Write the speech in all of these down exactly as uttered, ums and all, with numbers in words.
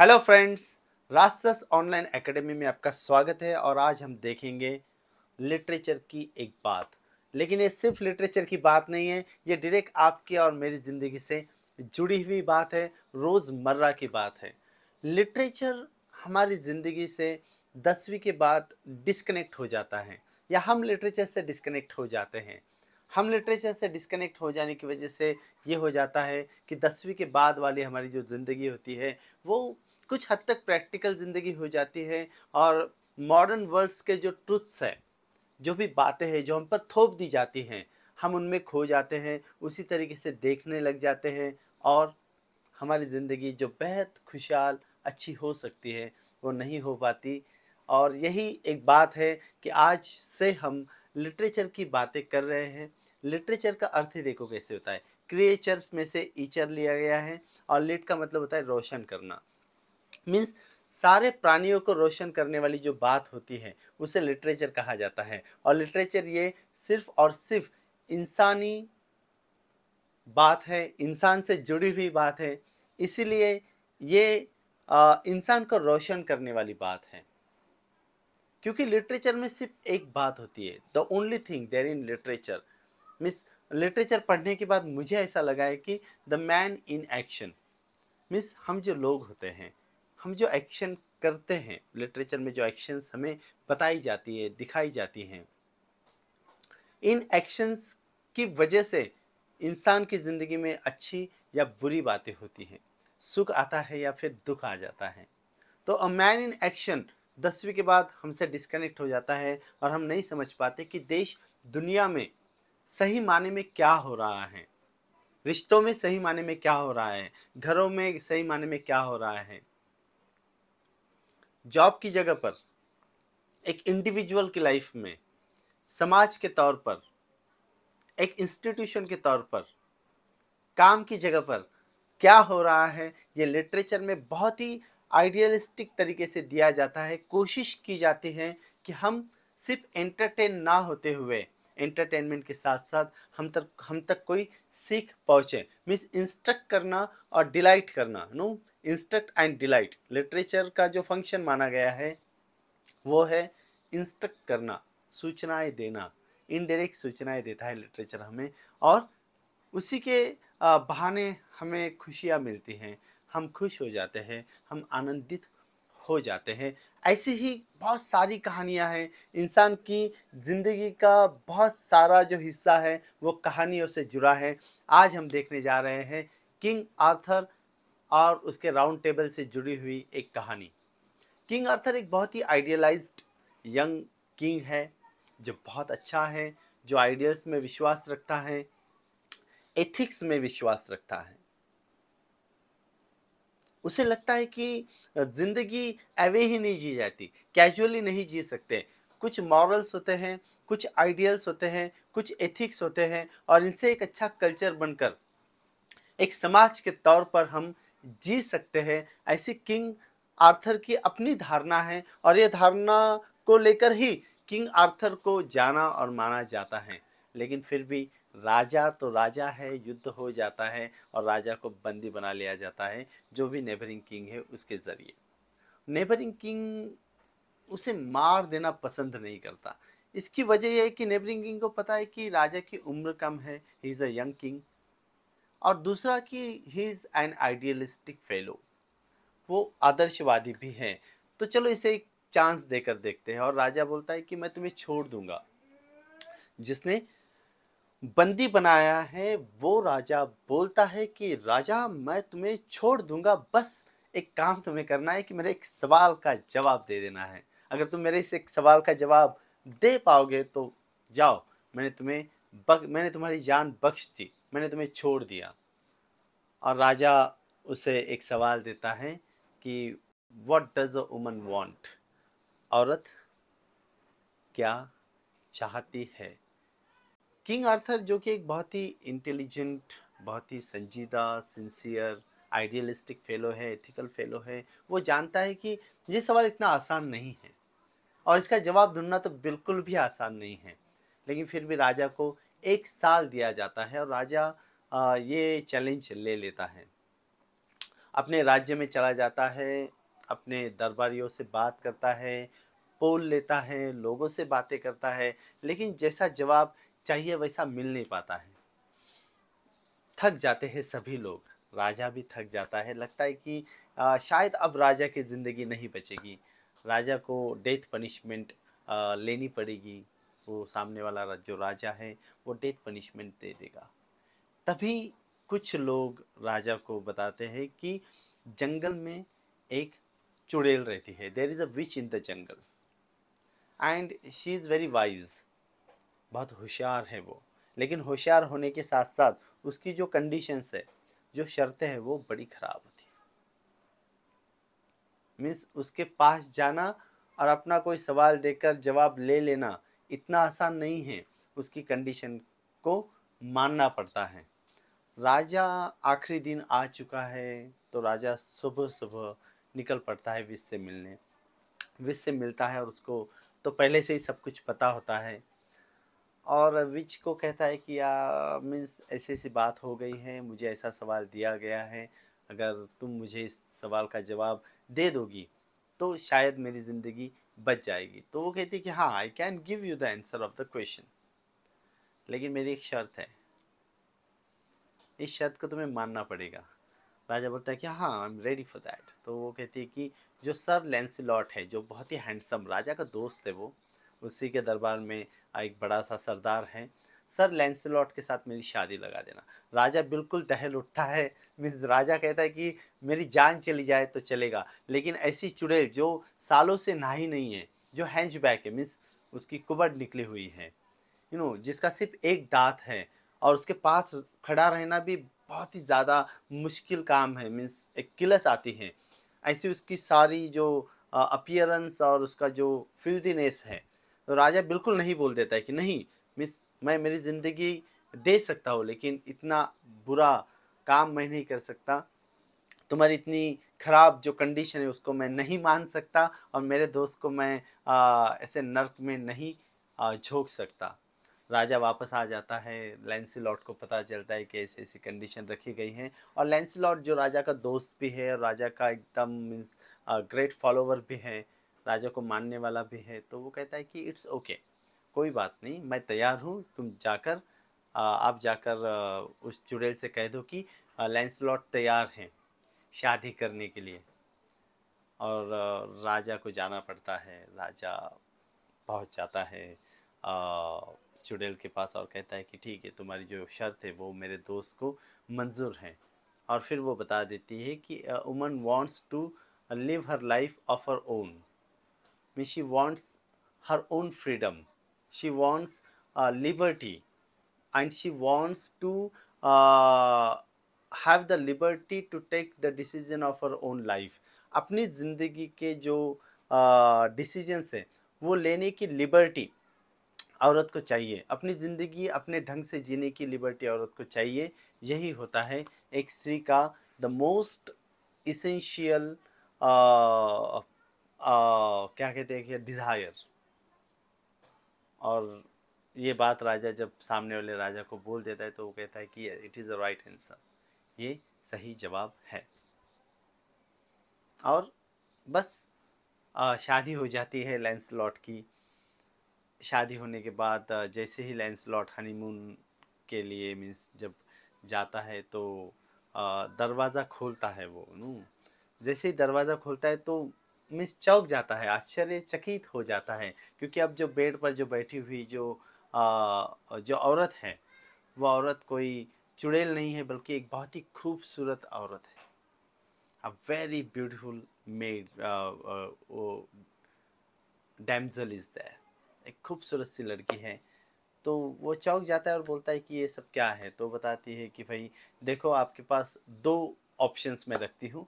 Hello friends, रासस online academy में आपका स्वागत है। और आज हम देखेंगे लिटरेचर की एक बात, लेकिन ये सिर्फ लिटरेचर की बात नहीं है, ये डायरेक्ट आपकी और मेरी ज़िंदगी से जुड़ी हुई बात है, रोज़मर्रा की बात है। लिटरेचर हमारी ज़िंदगी से दसवीं के बाद डिस्कनेक्ट हो जाता है, या हम लिटरेचर से डिस्कनेक्ट हो जाते हैं। हम लिटरेचर से डिस्कनेक्ट हो जाने की वजह से ये हो जाता है कि दसवीं के बाद वाली हमारी जो ज़िंदगी होती है वो कुछ हद तक प्रैक्टिकल ज़िंदगी हो जाती है, और मॉडर्न वर्ड्स के जो ट्रुथ्स हैं, जो भी बातें हैं जो हम पर थोप दी जाती हैं, हम उनमें खो जाते हैं, उसी तरीके से देखने लग जाते हैं, और हमारी ज़िंदगी जो बेहद खुशहाल अच्छी हो सकती है वो नहीं हो पाती। और यही एक बात है कि आज से हम लिटरेचर की बातें कर रहे हैं। लिटरेचर का अर्थ ही देखो कैसे होता है, क्रिएचर्स में से ईचर लिया गया है, और लिट का मतलब होता है रोशन करना। मीन्स सारे प्राणियों को रोशन करने वाली जो बात होती है उसे लिटरेचर कहा जाता है। और लिटरेचर ये सिर्फ और सिर्फ इंसानी बात है, इंसान से जुड़ी हुई बात है, इसीलिए ये इंसान को रोशन करने वाली बात है। क्योंकि लिटरेचर में सिर्फ एक बात होती है, the only thing there in literature. मिस लिटरेचर पढ़ने के बाद मुझे ऐसा लगा है कि द मैन इन एक्शन, मिस हम जो लोग होते हैं, हम जो एक्शन करते हैं, लिटरेचर में जो एक्शंस हमें बताई जाती है, दिखाई जाती हैं, इन एक्शंस की वजह से इंसान की ज़िंदगी में अच्छी या बुरी बातें होती हैं, सुख आता है या फिर दुख आ जाता है। तो अ मैन इन एक्शन दसवीं के बाद हमसे डिस्कनेक्ट हो जाता है, और हम नहीं समझ पाते कि देश दुनिया में सही माने में क्या हो रहा है, रिश्तों में सही माने में क्या हो रहा है, घरों में सही माने में क्या हो रहा है, जॉब की जगह पर, एक इंडिविजुअल की लाइफ में, समाज के तौर पर, एक इंस्टीट्यूशन के तौर पर, काम की जगह पर क्या हो रहा है। ये लिटरेचर में बहुत ही आइडियलिस्टिक तरीके से दिया जाता है। कोशिश की जाती है कि हम सिर्फ एंटरटेन ना होते हुए, एंटरटेनमेंट के साथ साथ हम तक हम तक कोई सीख पहुँचे। मीन्स इंस्ट्रक्ट करना और डिलाइट करना, no instruct and delight. Literature का जो फंक्शन माना गया है वो है इंस्ट्रक्ट करना, सूचनाएं देना, इनडायरेक्ट सूचनाएं देता है लिटरेचर हमें, और उसी के बहाने हमें खुशियाँ मिलती हैं, हम खुश हो जाते हैं, हम आनंदित हो जाते हैं। ऐसी ही बहुत सारी कहानियां हैं, इंसान की ज़िंदगी का बहुत सारा जो हिस्सा है वो कहानियों से जुड़ा है। आज हम देखने जा रहे हैं किंग आर्थर और उसके राउंड टेबल से जुड़ी हुई एक कहानी। किंग आर्थर एक बहुत ही आइडियलाइज्ड यंग किंग है, जो बहुत अच्छा है, जो आइडियल्स में विश्वास रखता है, एथिक्स में विश्वास रखता है। उसे लगता है कि ज़िंदगी एवे ही नहीं जी जाती, कैजुअली नहीं जी सकते। कुछ मॉरल्स होते हैं, कुछ आइडियल्स होते हैं, कुछ एथिक्स होते हैं, और इनसे एक अच्छा कल्चर बनकर एक समाज के तौर पर हम जी सकते हैं। ऐसी किंग आर्थर की अपनी धारणा है, और ये धारणा को लेकर ही किंग आर्थर को जाना और माना जाता है। लेकिन फिर भी राजा तो राजा है, युद्ध हो जाता है और राजा को बंदी बना लिया जाता है, जो भी नेबरिंग किंग है उसके ज़रिए। नेबरिंग किंग उसे मार देना पसंद नहीं करता। इसकी वजह यह है कि नेबरिंग किंग को पता है कि राजा की उम्र कम है, he is a young king, और दूसरा कि he is an idealistic fellow, वो आदर्शवादी भी है। तो चलो इसे एक चांस देकर देखते हैं। और राजा बोलता है कि मैं तुम्हें छोड़ दूँगा। जिसने बंदी बनाया है वो राजा बोलता है कि राजा मैं तुम्हें छोड़ दूंगा, बस एक काम तुम्हें करना है कि मेरे एक सवाल का जवाब दे देना है। अगर तुम मेरे इस एक सवाल का जवाब दे पाओगे तो जाओ, मैंने तुम्हें बख मैंने तुम्हारी जान बख्श दी, मैंने तुम्हें छोड़ दिया। और राजा उसे एक सवाल देता है कि what does a woman want, औरत क्या चाहती है। किंग आर्थर, जो कि एक बहुत ही इंटेलिजेंट, बहुत ही संजीदा, सिंसियर, आइडियलिस्टिक फेलो है, एथिकल फेलो है, वो जानता है कि ये सवाल इतना आसान नहीं है, और इसका जवाब ढूंढना तो बिल्कुल भी आसान नहीं है। लेकिन फिर भी राजा को एक साल दिया जाता है, और राजा ये चैलेंज ले लेता है। अपने राज्य में चला जाता है, अपने दरबारियों से बात करता है, पोल लेता है, लोगों से बातें करता है, लेकिन जैसा जवाब चाहिए वैसा मिल नहीं पाता है। थक जाते हैं सभी लोग, राजा भी थक जाता है, लगता है कि आ, शायद अब राजा की ज़िंदगी नहीं बचेगी, राजा को डेथ पनिशमेंट लेनी पड़ेगी, वो सामने वाला जो राजा है वो डेथ पनिशमेंट दे देगा। तभी कुछ लोग राजा को बताते हैं कि जंगल में एक चुड़ैल रहती है, there is a witch in the jungle and she is very wise, बहुत होशियार है वो, लेकिन होशियार होने के साथ साथ उसकी जो कंडीशंस है, जो शर्तें हैं, वो बड़ी ख़राब होती है। मीन्स उसके पास जाना और अपना कोई सवाल देकर जवाब ले लेना इतना आसान नहीं है, उसकी कंडीशन को मानना पड़ता है। राजा आखिरी दिन आ चुका है तो राजा सुबह सुबह निकल पड़ता है विश से मिलने। विश से मिलता है और उसको तो पहले से ही सब कुछ पता होता है और विच को कहता है कि यार मीन्स ऐसी ऐसी बात हो गई है, मुझे ऐसा सवाल दिया गया है, अगर तुम मुझे इस सवाल का जवाब दे दोगी तो शायद मेरी ज़िंदगी बच जाएगी। तो वो कहती है कि हाँ, I can give you the answer of the question, लेकिन मेरी एक शर्त है, इस शर्त को तुम्हें मानना पड़ेगा। राजा बोलता है कि हाँ, I am ready for that. तो वो कहती है कि जो सर लैंसेलॉट है, जो बहुत ही हैंडसम राजा का दोस्त है, वो उसी के दरबार में एक बड़ा सा सरदार है, सर लैंसेलॉट के साथ मेरी शादी लगा देना। राजा बिल्कुल दहल उठता है, मिस राजा कहता है कि मेरी जान चली जाए तो चलेगा, लेकिन ऐसी चुड़ैल जो सालों से नहाई नहीं है, जो हैंचबैक है, मिस उसकी कुबड़ निकली हुई है, यू नो, जिसका सिर्फ एक दांत है और उसके पास खड़ा रहना भी बहुत ही ज़्यादा मुश्किल काम है, मीन्स एक किलस आती है ऐसी उसकी सारी जो अपियरेंस और उसका जो फिल्दीनेस है। तो राजा बिल्कुल नहीं बोल देता है कि नहीं मिस, मैं मेरी ज़िंदगी दे सकता हूँ, लेकिन इतना बुरा काम मैं नहीं कर सकता, तुम्हारी इतनी ख़राब जो कंडीशन है उसको मैं नहीं मान सकता और मेरे दोस्त को मैं आ, ऐसे नर्क में नहीं झोंक सकता। राजा वापस आ जाता है, लैंसेलॉट को पता चलता है कि ऐसी ऐसी कंडीशन रखी गई है और लैंसेलॉट जो राजा का दोस्त भी है और राजा का एकदम मीन्स ग्रेट फॉलोवर भी है, राजा को मानने वाला भी है, तो वो कहता है कि इट्स ओके okay, कोई बात नहीं, मैं तैयार हूँ, तुम जाकर आप जाकर उस चुड़ैल से कह दो कि लैंसेलॉट तैयार हैं शादी करने के लिए। और राजा को जाना पड़ता है, राजा पहुँच जाता है चुड़ैल के पास और कहता है कि ठीक है, तुम्हारी जो शर्त है वो मेरे दोस्त को मंजूर है। और फिर वो बता देती है कि woman wants to live her life of her own, mean she wants her own freedom, she wants liberty and she wants to have the liberty to take the decision of her own life. अपनी ज़िंदगी के जो decisions हैं वो लेने की liberty औरत को चाहिए, अपनी ज़िंदगी अपने ढंग से जीने की लिबर्टी औरत को चाहिए। यही होता है एक स्त्री का द मोस्ट इसेंशियल क्या कहते हैं कि डिज़ायर। और ये बात राजा जब सामने वाले राजा को बोल देता है तो वो कहता है कि it is a right answer, ये सही जवाब है। और बस आ, शादी हो जाती है लैंसेलॉट की। शादी होने के बाद जैसे ही लैंसेलॉट हनीमून के लिए मीन्स जब जाता है तो दरवाज़ा खोलता है वो नू जैसे ही दरवाज़ा खोलता है तो मीन्स चौंक जाता है, आश्चर्यचकित हो जाता है, क्योंकि अब जो बेड पर जो बैठी हुई जो आ, जो औरत है वह औरत कोई चुड़ैल नहीं है, बल्कि एक बहुत ही खूबसूरत औरत है, a very beautiful maid damsel is there, एक खूबसूरत सी लड़की है। तो वो चौंक जाता है और बोलता है कि ये सब क्या है। तो बताती है कि भाई देखो, आपके पास दो ऑप्शंस मैं रखती हूँ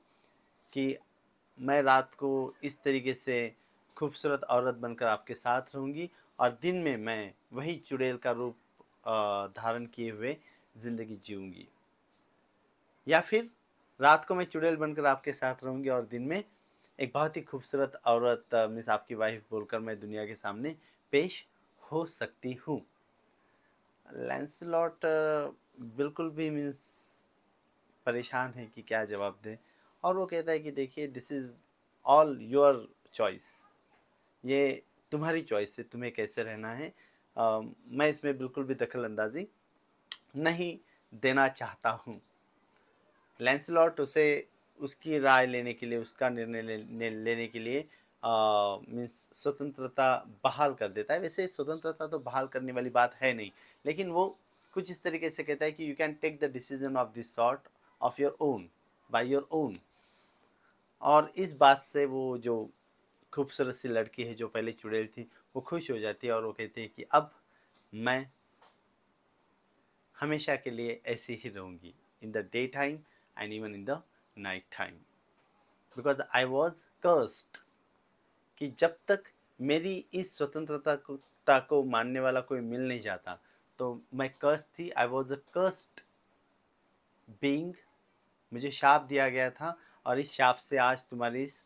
कि मैं रात को इस तरीके से खूबसूरत औरत बनकर आपके साथ रहूँगी और दिन में मैं वही चुड़ैल का रूप धारण किए हुए ज़िंदगी जीऊँगी, या फिर रात को मैं चुड़ैल बनकर आपके साथ रहूँगी और दिन में एक बहुत ही खूबसूरत औरत मीन्स आपकी वाइफ बोलकर मैं दुनिया के सामने पेश हो सकती हूँ। लैंसेलॉट बिल्कुल भी मीन्स परेशान है कि क्या जवाब दे और वो कहता है कि देखिए this is all your choice, ये तुम्हारी चॉइस है, तुम्हें कैसे रहना है, आ, मैं इसमें बिल्कुल भी दखलअंदाजी नहीं देना चाहता हूँ। लैंसलॉट उसे उसकी राय लेने के लिए, उसका निर्णय ले, लेने के लिए मीन्स स्वतंत्रता बहाल कर देता है। वैसे स्वतंत्रता तो बहाल करने वाली बात है नहीं, लेकिन वो कुछ इस तरीके से कहता है कि you can take the decision of this sort of your own by your own. और इस बात से वो जो खूबसूरत सी लड़की है जो पहले चुड़ैल थी वो खुश हो जाती है और वो कहती है कि अब मैं हमेशा के लिए ऐसी ही रहूँगी, in the day time and even in the night time, because I was cursed, कि जब तक मेरी इस स्वतंत्रता को, को मानने वाला कोई मिल नहीं जाता तो मैं कर्स्ड थी। I was a cursed being, मुझे शाप दिया गया था और इस शाप से आज तुम्हारी इस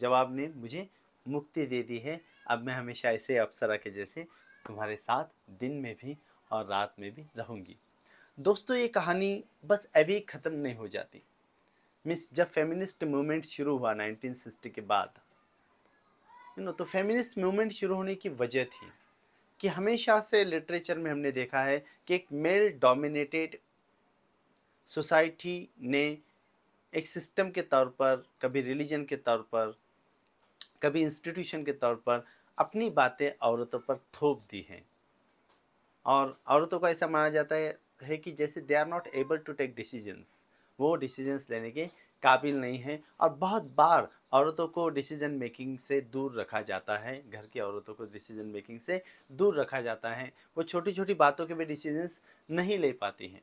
जवाब ने मुझे मुक्ति दे दी है। अब मैं हमेशा ऐसे अप्सरा के जैसे तुम्हारे साथ दिन में भी और रात में भी रहूँगी। दोस्तों ये कहानी बस अभी ख़त्म नहीं हो जाती। मिस जब फेमिनिस्ट मूवमेंट शुरू हुआ नाइनटीन सिक्सटी के बाद, यू नो, तो फेमिनिस्ट मूवमेंट शुरू होने की वजह थी कि हमेशा से लिटरेचर में हमने देखा है कि एक मेल डोमिनेटेड सोसाइटी ने एक सिस्टम के तौर पर, कभी रिलीजन के तौर पर, कभी इंस्टीट्यूशन के तौर पर अपनी बातें औरतों पर थोप दी हैं। और औरतों को ऐसा माना जाता है, है कि जैसे they are not able to take decisions, वो डिसीजंस लेने के काबिल नहीं हैं। और बहुत बार औरतों को डिसीजन मेकिंग से दूर रखा जाता है, घर की औरतों को डिसीजन मेकिंग से दूर रखा जाता है, वो छोटी छोटी बातों के भी डिसीजंस नहीं ले पाती हैं।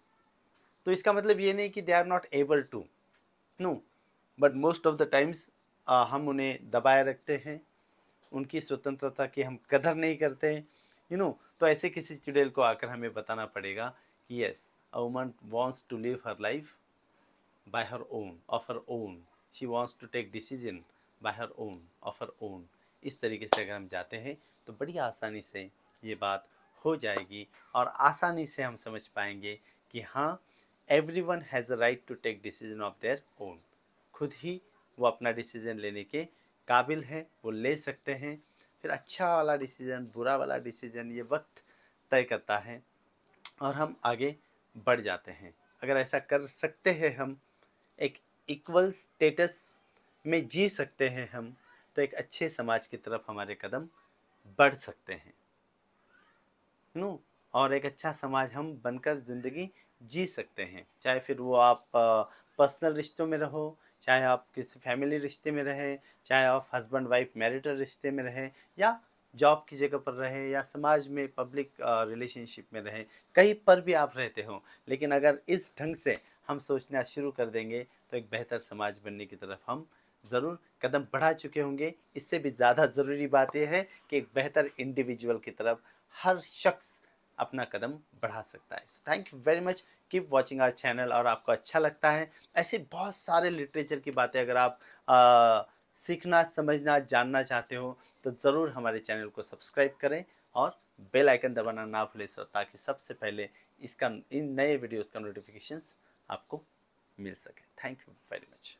तो इसका मतलब ये नहीं कि they are not able to, no, but most of the times हम उन्हें दबाए रखते हैं, उनकी स्वतंत्रता की हम कदर नहीं करते हैं, यू नो। तो ऐसे किसी चुड़ैल को आकर हमें बताना पड़ेगा कि yes a woman wants to live her life by her own, of her own, she wants to take decision by her own, of her own. इस तरीके से अगर हम जाते हैं तो बड़ी आसानी से ये बात हो जाएगी और आसानी से हम समझ पाएंगे कि हाँ everyone has a right to take decision of their own, खुद ही वो अपना डिसीजन लेने के काबिल हैं, वो ले सकते हैं। फिर अच्छा वाला डिसीजन, बुरा वाला डिसीजन, ये वक्त तय करता है और हम आगे बढ़ जाते हैं। अगर ऐसा कर सकते हैं हम, एक इक्वल स्टेटस में जी सकते हैं हम, तो एक अच्छे समाज की तरफ हमारे कदम बढ़ सकते हैं, नो, और एक अच्छा समाज हम बनकर ज़िंदगी जी सकते हैं। चाहे फिर वो आप पर्सनल रिश्तों में रहो, चाहे आप किसी फैमिली रिश्ते में रहें, चाहे आप हस्बैंड वाइफ मैरिटल रिश्ते में रहें, या जॉब की जगह पर रहें, या समाज में पब्लिक रिलेशनशिप में रहें, कहीं पर भी आप रहते हो। लेकिन अगर इस ढंग से हम सोचना शुरू कर देंगे तो एक बेहतर समाज बनने की तरफ हम ज़रूर कदम बढ़ा चुके होंगे। इससे भी ज़्यादा ज़रूरी बात यह है कि एक बेहतर इंडिविजुअल की तरफ हर शख्स अपना कदम बढ़ा सकता है। So thank you very much, keep watching our channel. और आपको अच्छा लगता है ऐसे बहुत सारे लिटरेचर की बातें अगर आप आ, सीखना, समझना, जानना चाहते हो तो ज़रूर हमारे चैनल को सब्सक्राइब करें और बेल आइकन दबाना ना भूलें, सो ताकि सबसे पहले इसका, इन नए वीडियोस का नोटिफिकेशंस आपको मिल सके। Thank you very much.